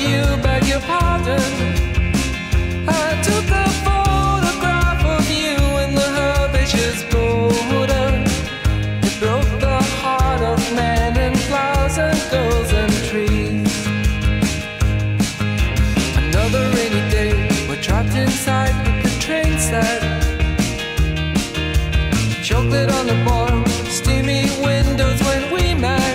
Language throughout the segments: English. you, beg your pardon. I took a photograph of you in the herbaceous border. It broke the heart of men and flowers and girls and trees. Another rainy day, we're trapped inside with the train set. Chocolate on the boil, steamy windows when we met.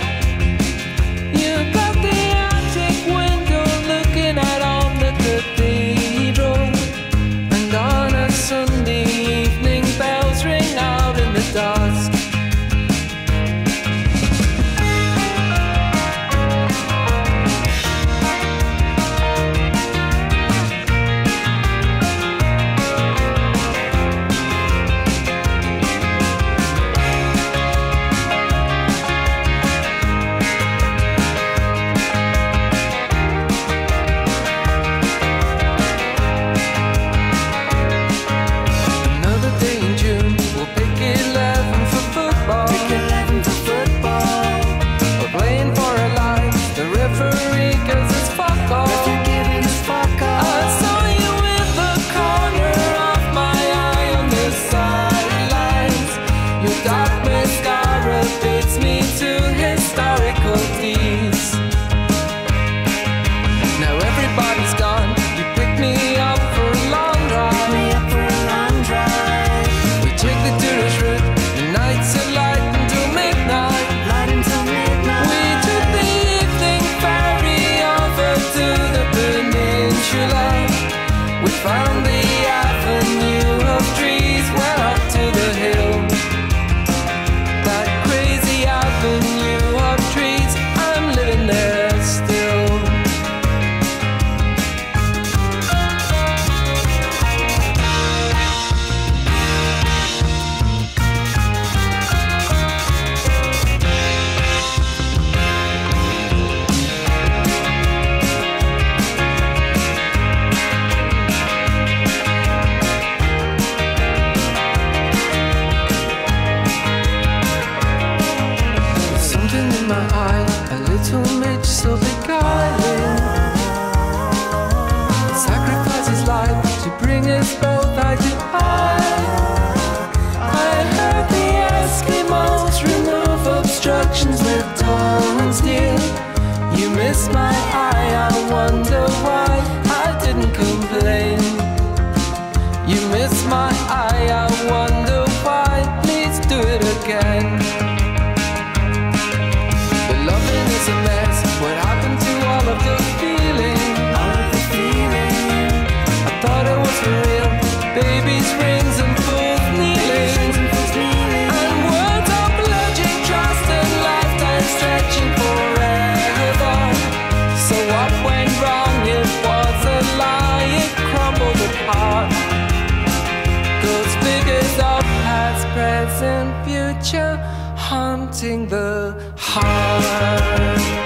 Present, future, haunting the heart.